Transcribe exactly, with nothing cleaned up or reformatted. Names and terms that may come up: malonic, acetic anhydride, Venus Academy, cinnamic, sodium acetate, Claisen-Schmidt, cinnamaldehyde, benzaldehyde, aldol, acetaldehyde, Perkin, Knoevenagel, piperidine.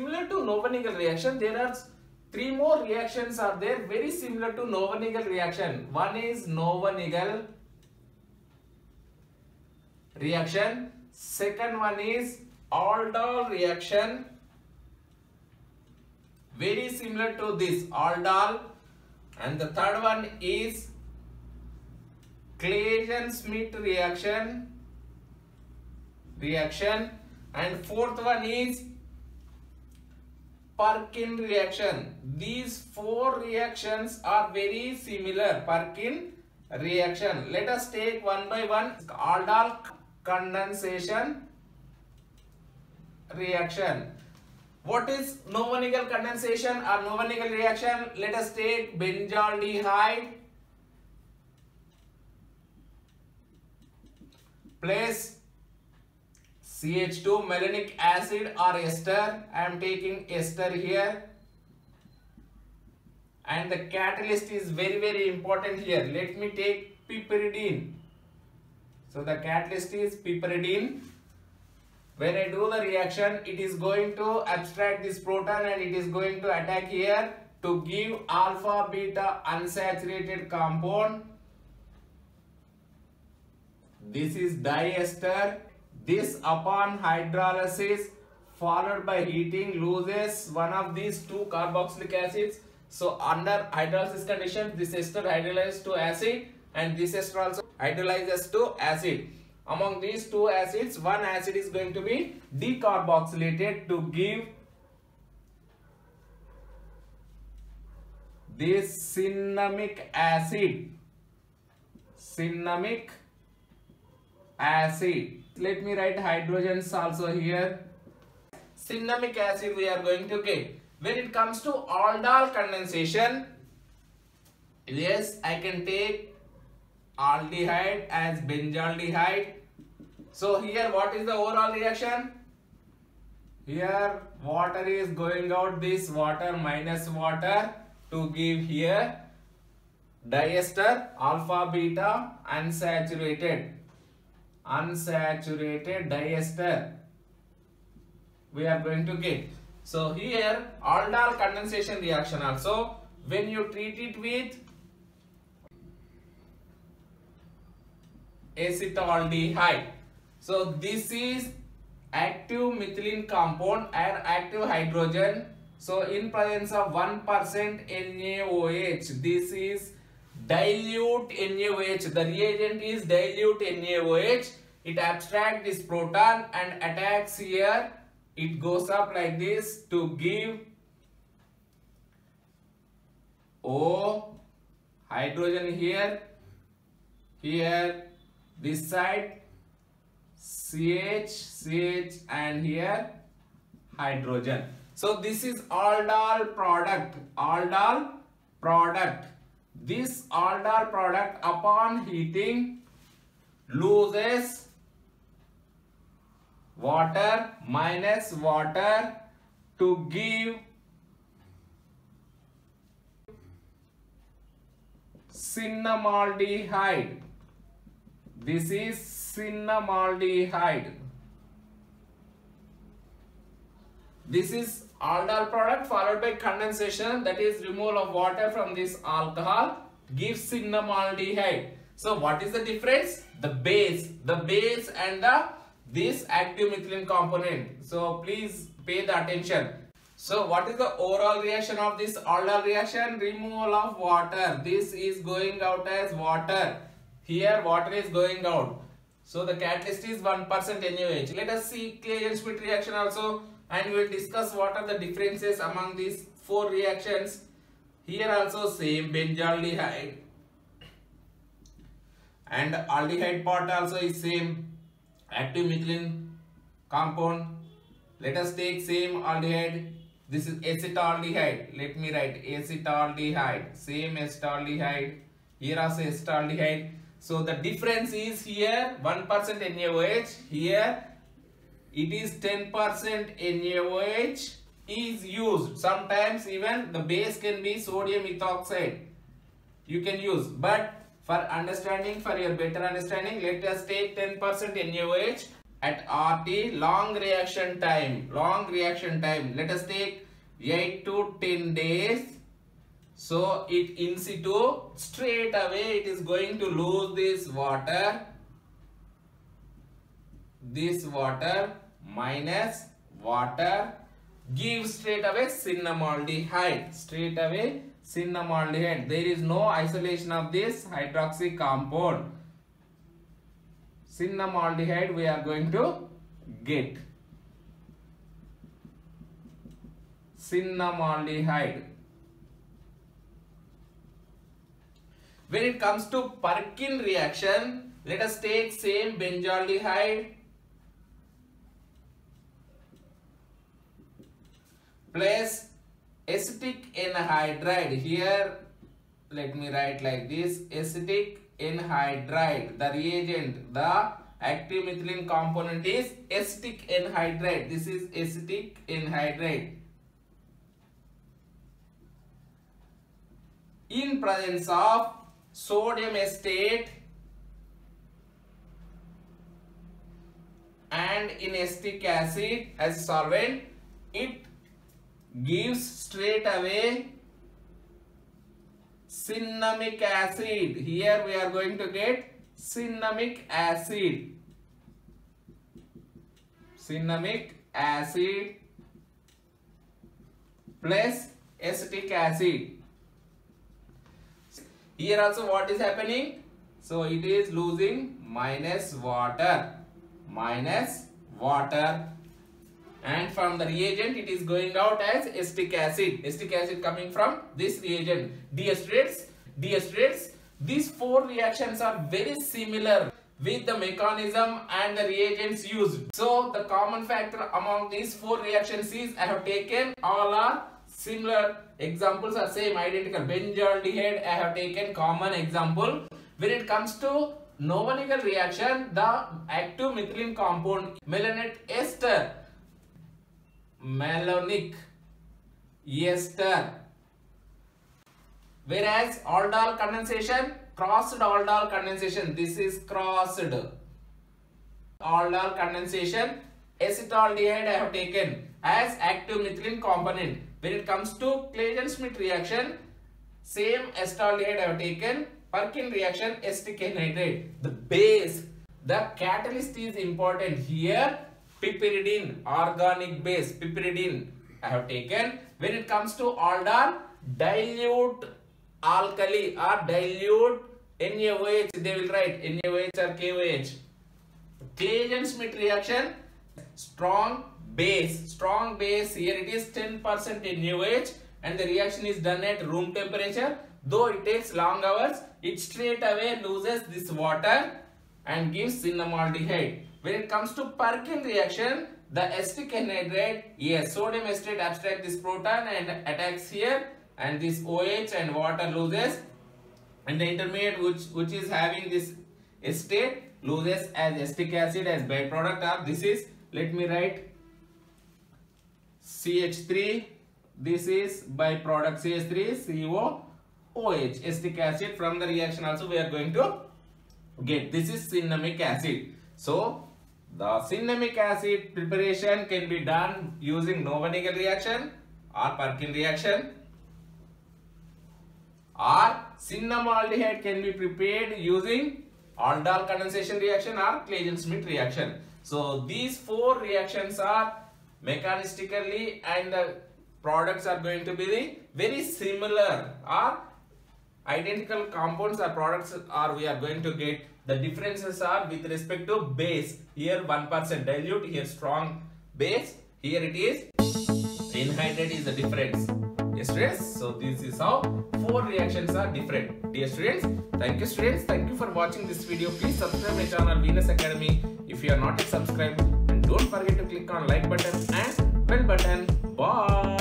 similar to Knoevenagel reaction. There are three more reactions are there very similar to Knoevenagel reaction. One is Knoevenagel reaction. Second one is aldol reaction. Very similar to this aldol. And the third one is Claisen-Schmidt reaction. Reaction. And fourth one is Perkin reaction. These four reactions are very similar. Perkin reaction. Let us take one by one. Aldol condensation reaction. What is Knoevenagel condensation or Knoevenagel reaction? Let us take benzaldehyde plus C H two, malonic acid or ester. I am taking ester here, and the catalyst is very very important here. Let me take piperidine. So the catalyst is piperidine. When I do the reaction, it is going to abstract this proton and it is going to attack here to give alpha beta unsaturated compound. This is diester. This upon hydrolysis followed by heating loses one of these two carboxylic acids. So under hydrolysis condition, this ester hydrolyzes to acid and this ester also hydrolyzes to acid. Among these two acids, one acid is going to be decarboxylated to give this cinnamic acid. Cinnamic acid. Let me write hydrogens also here. Cinnamic acid we are going to get. When it comes to aldol condensation, yes, I can take aldehyde as benzaldehyde. So here what is the overall reaction? Here water is going out, this water minus water to give here diester, alpha beta unsaturated. Unsaturated diester we are going to get. So here aldol condensation reaction also, when you treat it with acetaldehyde. So this is active methylene compound and active hydrogen. So in presence of one percent N A O H, this is dilute N A O H. The reagent is dilute N A O H. It abstracts this proton and attacks here. It goes up like this to give O hydrogen here, here this side C H, C H and here hydrogen. So this is aldol product. Aldol product. This aldol product upon heating loses water minus water to give cinnamaldehyde. This is cinnamaldehyde. This is aldol product followed by condensation, that is removal of water from this alcohol gives cinnamaldehyde. So what is the difference? The base, the base and the this active methylene component. So please pay the attention. So what is the overall reaction of this aldol reaction? Removal of water. This is going out as water. Here water is going out. So the catalyst is one percent N A O H. Let us see Claisen-Schmidt reaction also, and we will discuss what are the differences among these four reactions. Here also same benzaldehyde and aldehyde part also is same active methylene compound. Let us take same aldehyde. This is acetaldehyde. Let me write acetaldehyde. Same acetaldehyde. Here also acetaldehyde. So the difference is here one percent N A O H. Here it is ten percent N A O H is used. Sometimes even the base can be sodium ethoxide. You can use, but for understanding, for your better understanding, let us take ten percent N A O H. at R T long reaction time. Long reaction time. Let us take eight to ten days. So it in situ straight away it is going to lose this water. This water minus water gives straight away cinnamaldehyde. Straight away cinnamaldehyde. There is no isolation of this hydroxy compound. Cinnamaldehyde we are going to get. Cinnamaldehyde. When it comes to Perkin reaction, let us take same benzaldehyde plus acetic anhydride. Here let me write like this, acetic anhydride. The reagent, the active methylene component is acetic anhydride. This is acetic anhydride. In presence of sodium acetate and in acetic acid as solvent, it gives straight away cinnamic acid. Here we are going to get cinnamic acid. Cinnamic acid plus acetic acid. Here also what is happening? So it is losing minus water. Minus water. And from the reagent it is going out as acetic acid. Acetic acid coming from this reagent. Deacetates, deacetates. These four reactions are very similar with the mechanism and the reagents used. So the common factor among these four reactions is I have taken all are similar. Examples are same, identical. Benzaldehyde I have taken common example. When it comes to Knoevenagel reaction, the active methylene compound malonate ester. Malonic ester, whereas aldol condensation, crossed aldol condensation. This is crossed aldol condensation. Acetaldehyde I have taken as active methylene component. When it comes to Claisen-Schmidt reaction, same acetaldehyde I have taken. Perkin reaction, acetic anhydride. The base, the catalyst is important here. Piperidine, organic base, piperidine I have taken. When it comes to aldol, dilute alkali or dilute N A O H, they will write N A O H or K O H. Claisen-Schmidt reaction, strong base, strong base, here it is ten percent N A O H and the reaction is done at room temperature. Though it takes long hours, it straight away loses this water and gives cinnamaldehyde. When it comes to Perkin reaction, the acetic anhydride, yes, sodium acetate abstracts this proton and attacks here, and this OH and water loses, and the intermediate which which is having this acetate loses as acetic acid as byproduct of this is, let me write C H three, this is byproduct C H three, C O O H, acetic acid. From the reaction also we are going to get, this is cinnamic acid. So the cinnamic acid preparation can be done using Knoevenagel reaction or Perkin reaction, or cinnamaldehyde can be prepared using aldol condensation reaction or Claisen-Schmidt reaction. So these four reactions are mechanistically and the products are going to be very similar, or identical compounds or products are we are going to get. The differences are with respect to base. Here one percent dilute, here strong base, here it is anhydride is the difference. Yes students, so this is how four reactions are different. Dear students, thank you students, thank you for watching this video. Please subscribe my channel Venus Academy if you are not yet subscribed, and don't forget to click on like button and bell button. Bye.